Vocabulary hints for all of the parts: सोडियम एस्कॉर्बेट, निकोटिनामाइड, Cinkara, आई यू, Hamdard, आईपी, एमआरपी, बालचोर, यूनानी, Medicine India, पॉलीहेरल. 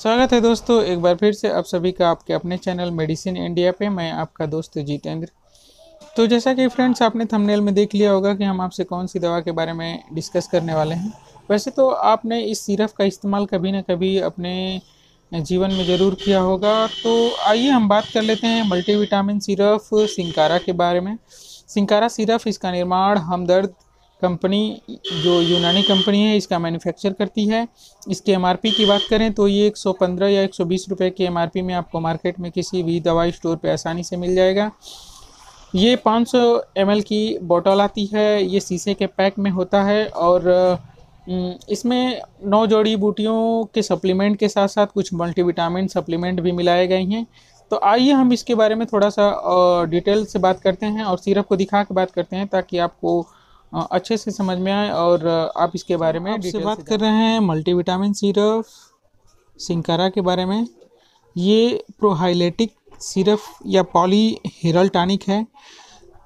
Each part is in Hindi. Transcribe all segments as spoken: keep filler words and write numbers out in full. स्वागत है दोस्तों एक बार फिर से आप सभी का आपके अपने चैनल मेडिसिन इंडिया पे। मैं आपका दोस्त जितेंद्र। तो जैसा कि फ्रेंड्स आपने थंबनेल में देख लिया होगा कि हम आपसे कौन सी दवा के बारे में डिस्कस करने वाले हैं। वैसे तो आपने इस सिरप का इस्तेमाल कभी ना कभी अपने जीवन में ज़रूर किया होगा। तो आइए हम बात कर लेते हैं मल्टीविटामिन सिरप सिंकारा के बारे में। सिंकारा सिरप, इसका निर्माण हमदर्द कंपनी जो यूनानी कंपनी है इसका मैन्युफैक्चर करती है। इसके एमआरपी की बात करें तो ये एक सौ पंद्रह या एक सौ बीस रुपए के एमआरपी में आपको मार्केट में किसी भी दवाई स्टोर पे आसानी से मिल जाएगा। ये पाँच सौ एम एल की बोतल आती है। ये शीशे के पैक में होता है और इसमें नौ जड़ी बूटियों के सप्लीमेंट के साथ साथ कुछ मल्टीविटामिन सप्लीमेंट भी मिलाए गए हैं। तो आइए हम इसके बारे में थोड़ा सा डिटेल से बात करते हैं और सिरप को दिखा के बात करते हैं ताकि आपको अच्छे से समझ में आए और आप इसके बारे में डिटेल से बात कर रहे हैं। मल्टीविटामिन सिरप सिंकारा के बारे में, ये प्रोहाइलेटिक सिरप या पॉलीहेरल टॉनिक है।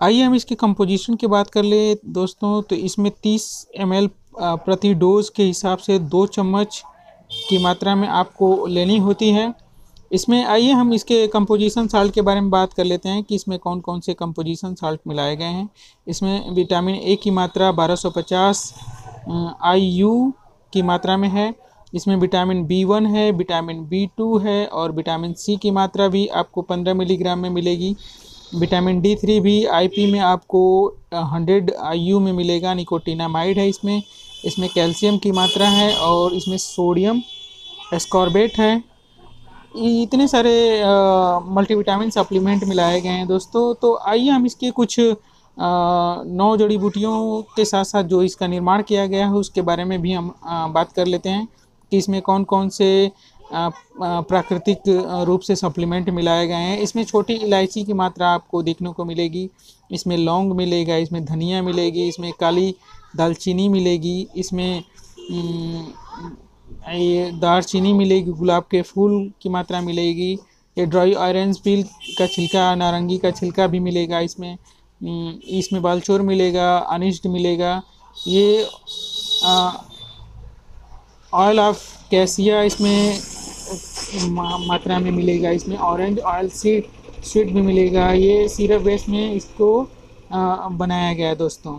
आइए हम इसके कंपोजिशन की बात कर ले दोस्तों। तो इसमें तीस एम एल प्रति डोज के हिसाब से दो चम्मच की मात्रा में आपको लेनी होती है। इसमें आइए हम इसके कंपोजिशन साल्ट के बारे में बात कर लेते हैं कि इसमें कौन कौन से कंपोजिशन साल्ट मिलाए गए हैं। इसमें विटामिन ए की मात्रा बारह सौ पचास आई यू की मात्रा में है। इसमें विटामिन बी वन है, विटामिन बी टू है और विटामिन सी की मात्रा भी आपको पंद्रह मिलीग्राम में मिलेगी। विटामिन डी थ्री भी आईपी में आपको सौ आई यू में मिलेगा। निकोटिनामाइड है इसमें। इसमें कैल्शियम की मात्रा है और इसमें सोडियम एस्कॉर्बेट है। इतने सारे मल्टीविटामिन सप्लीमेंट मिलाए गए हैं दोस्तों। तो आइए हम इसके कुछ आ, नौ जड़ी बूटियों के साथ साथ जो इसका निर्माण किया गया है उसके बारे में भी हम आ, बात कर लेते हैं कि इसमें कौन कौन से आ, प्राकृतिक रूप से सप्लीमेंट मिलाए गए हैं। इसमें छोटी इलायची की मात्रा आपको देखने को मिलेगी। इसमें लौंग मिलेगा, इसमें धनिया मिलेगी, इसमें काली दालचीनी मिलेगी, इसमें न, ये दालचीनी मिलेगी, गुलाब के फूल की मात्रा मिलेगी, ये ड्राई ऑरेंज पील का छिलका, नारंगी का छिलका भी मिलेगा इसमें। इसमें बालचोर मिलेगा, अनिष्ट मिलेगा, ये ऑयल ऑफ कैसिया इसमें मा, मात्रा में मिलेगा। इसमें ऑरेंज ऑयल सीड सीड भी मिलेगा। ये सिरप बेस में इसको आ, बनाया गया है दोस्तों।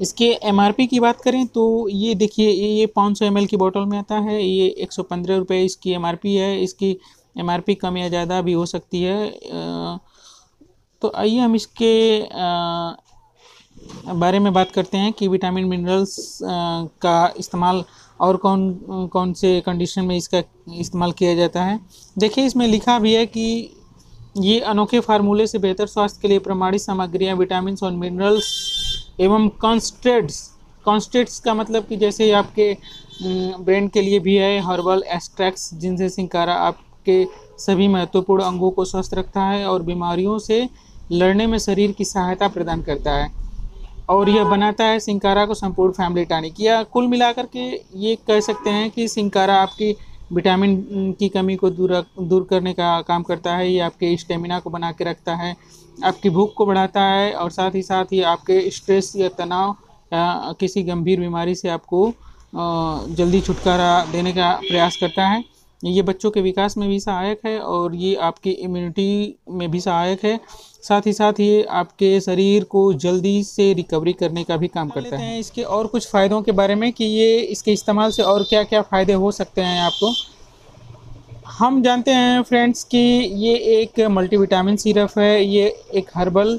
इसके एमआरपी की बात करें तो ये देखिए, ये पाँच सौ एम एल की बोतल में आता है। ये एक सौ पंद्रह रुपये इसकी एमआरपी है। इसकी एमआरपी कम या ज़्यादा भी हो सकती है। तो आइए हम इसके बारे में बात करते हैं कि विटामिन मिनरल्स का इस्तेमाल और कौन कौन से कंडीशन में इसका इस्तेमाल किया जाता है। देखिए इसमें लिखा भी है कि ये अनोखे फार्मूले से बेहतर स्वास्थ्य के लिए प्रमाणित सामग्रियाँ विटामिन और मिनरल्स एवं कॉन्स्ट्रेट्स। कॉन्स्ट्रेट्स का मतलब कि जैसे आपके ब्रेन के लिए भी है, हर्बल एक्सट्रैक्ट्स जिनसे सिंकारा आपके सभी महत्वपूर्ण अंगों को स्वस्थ रखता है और बीमारियों से लड़ने में शरीर की सहायता प्रदान करता है और यह बनाता है सिंकारा को संपूर्ण फैमिली टॉनिक। या कुल मिलाकर के ये कह सकते हैं कि सिंकारा आपकी विटामिन की कमी को दूर दूर करने का काम करता है। ये आपके स्टेमिना को बना के रखता है, आपकी भूख को बढ़ाता है और साथ ही साथ ही आपके स्ट्रेस या तनाव या किसी गंभीर बीमारी से आपको जल्दी छुटकारा देने का प्रयास करता है। ये बच्चों के विकास में भी सहायक है और ये आपकी इम्यूनिटी में भी सहायक है। साथ ही साथ ये आपके शरीर को जल्दी से रिकवरी करने का भी काम करता है। इसके और कुछ फ़ायदों के बारे में कि ये इसके इस्तेमाल से और क्या क्या फ़ायदे हो सकते हैं आपको। हम जानते हैं फ्रेंड्स कि ये एक मल्टीविटामिन सिरप है, ये एक हर्बल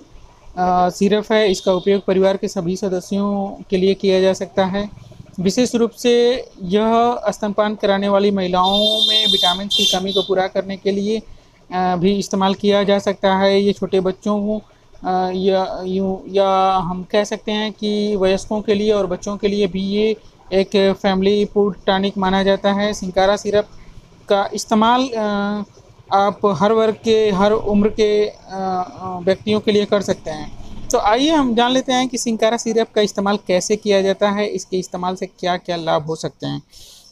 सिरप है। इसका उपयोग परिवार के सभी सदस्यों के लिए किया जा सकता है। विशेष रूप से यह स्तनपान कराने वाली महिलाओं में विटामिन की कमी को पूरा करने के लिए भी इस्तेमाल किया जा सकता है। ये छोटे बच्चों को या यूँ या हम कह सकते हैं कि वयस्कों के लिए और बच्चों के लिए भी ये एक फैमिली फूड टॉनिक माना जाता है। सिंकारा सिरप का इस्तेमाल आप हर वर्ग के हर उम्र के व्यक्तियों के लिए कर सकते हैं। तो आइए हम जान लेते हैं कि सिंकारा सिरप का इस्तेमाल कैसे किया जाता है, इसके इस्तेमाल से क्या क्या लाभ हो सकते हैं।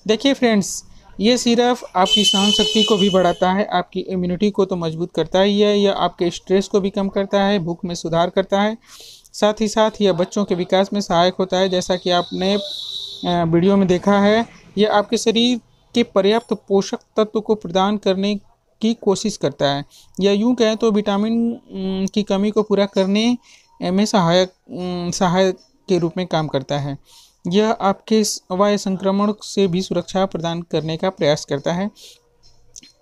देखिए फ्रेंड्स, ये सिरप आपकी सहन शक्ति को भी बढ़ाता है, आपकी इम्यूनिटी को तो मजबूत करता ही है, यह आपके स्ट्रेस को भी कम करता है, भूख में सुधार करता है, साथ ही साथ यह बच्चों के विकास में सहायक होता है। जैसा कि आपने वीडियो में देखा है, यह आपके शरीर के पर्याप्त पोषक तत्व को प्रदान करने की कोशिश करता है, या यूँ कहें तो विटामिन की कमी को पूरा करने में सहायक सहायक के रूप में काम करता है। यह आपके वायु संक्रमण से भी सुरक्षा प्रदान करने का प्रयास करता है।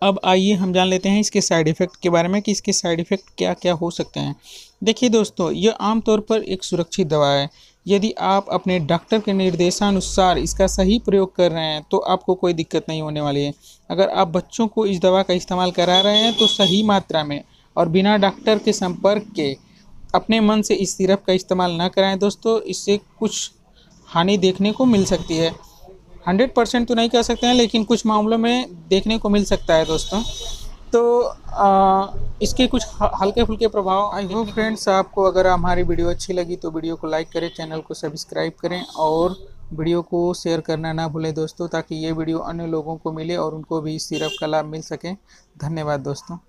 अब आइए हम जान लेते हैं इसके साइड इफ़ेक्ट के बारे में कि इसके साइड इफ़ेक्ट क्या क्या हो सकते हैं। देखिए दोस्तों, यह आमतौर पर एक सुरक्षित दवा है। यदि आप अपने डॉक्टर के निर्देशानुसार इसका सही प्रयोग कर रहे हैं तो आपको कोई दिक्कत नहीं होने वाली है। अगर आप बच्चों को इस दवा का इस्तेमाल करा रहे हैं तो सही मात्रा में और बिना डॉक्टर के संपर्क के अपने मन से इस सिरप का इस्तेमाल ना कराएं। दोस्तों, इससे कुछ हानि देखने को मिल सकती है। हंड्रेड परसेंट तो नहीं कह सकते हैं, लेकिन कुछ मामलों में देखने को मिल सकता है दोस्तों। तो आ, इसके कुछ हल्के फुल्के प्रभाव। आई होप फ्रेंड्स आपको अगर हमारी वीडियो अच्छी लगी तो वीडियो को लाइक करें, चैनल को सब्सक्राइब करें और वीडियो को शेयर करना ना भूलें दोस्तों, ताकि ये वीडियो अन्य लोगों को मिले और उनको भी इस सिरप का लाभ मिल सके। धन्यवाद दोस्तों।